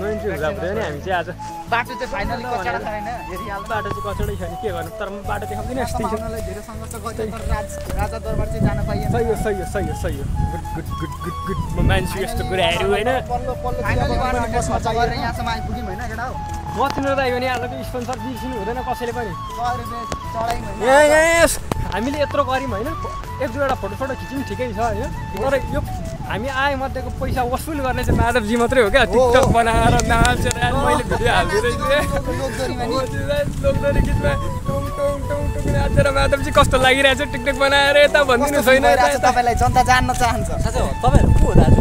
No injury, we have done. I am just. Battle is finally covered. Battle is covered. Here, what is it? But battle is not still. Raja Darbar is going to be. Sayo. Good. Man, she is to good. I do, right? Finally, we are just watching. We are just watching. We are just watching. We are just watching. We are just watching. We are just watching. We are just watching. We are just watching. We are just watching. हामी आए मध्येको पैसा वसुल गर्ने चाहिँ माधवजी मात्रै हो क्या टिकटक बनाएर नाच रात मैले भिडियो हाल्दिरहेँ लोकदोरी गीतमा टुङ टुङ टुङ टुङ नाचेर माधवजी कस्तो लागिरहेछ टिकटक बनाएर यता भन्दिनु छैन तपाईलाई जनता जान्न चाहन्छ साच्चै हो तपाईहरु को हो दाजु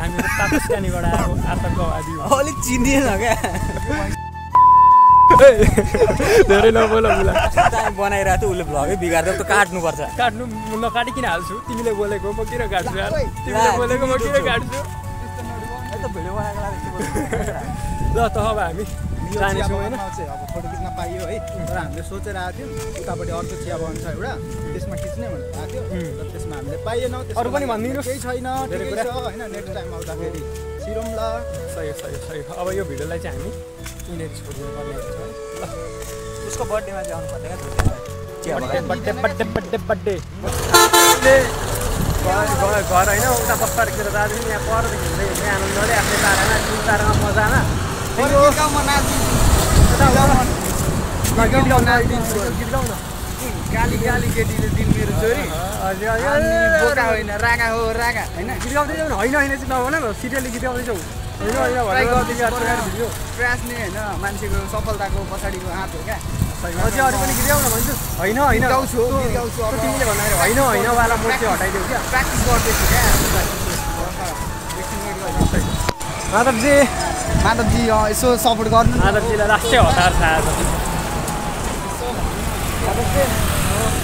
हामी पाकिस्तानीबाट आएको आतंकवादी हो अलिक चिनिएन क्या धेरै नबोल मलाई टाइम बनाइराथ्यो उले भ्लगै बिगार्दै त काट्नु पर्छ काट्नु म काटि किन हाल्छु तिमीले बोलेको म किन काट्छु यार तिमीले बोलेको म किन काट्छु ए त भिडियो बनाएको लागि ल त अब हामी जाने छौ हैन अब फोटो खिच्न पाइयो है तर हामीले सोचेर आथ्यौ उतापटि अर्को चिया बगान छ एउटा त्यसमा खिच्ने भनेर आथ्यौ तर त्यसमा हामीले पाइएन त्यसको अरु पनि भन्दिनु केही छैन ठिकै छ हैन नेक्स्ट टाइम आउँदा फेरि सिरम ल सही अब यो भिडियोलाई चाहिँ हामी उसको बर्थडे में जाऊँ बर्थडे बर्थडे घर है उता बस्ता देखेर दार्जिलिङ यहाँ पर आनन्दले आफ्नै तारामा जुन तारामा मजामा गीत गाउन गाली गाली केटीले दिन मेरो छोरी बोका होइन रागा हो रागा होइन गीत गाउँदै जाउँ होइन चाहिँ नभन सिरियली गीत गाउँदै जाउँ प्रयास नै होइन मान्छेको सफलताको पछाडिको हात हो क्या अझै अरू पनि गीत गाउन भन्छु होइन तिमीले भन्दाखेरि होइन म चाहिँ हटाइदेऊ क्या प्र्याक्टिस गर्दैछु क्या माधवजी यसो सपोर्ट गर्नु माधवजीलाई लास्टै हतार छ आज के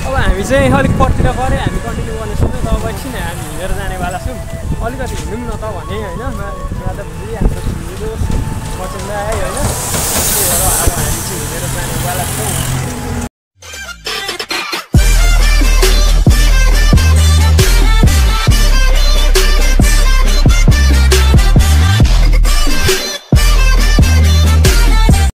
अब हामी चाहिँ अलिक पर्तिर गऱ्यो हामी कन्टिन्यू गर्नेछौँ त अब एकछिन हामी हिँडेर जानेवाला छौँ अलिकति हिँडौँ न त भने होइन माधवजी हाम्रो हिँडो मचिन्दा होइन त्यही भएर अब हामी चाहिँ हिँडेर जानेवाला छौँ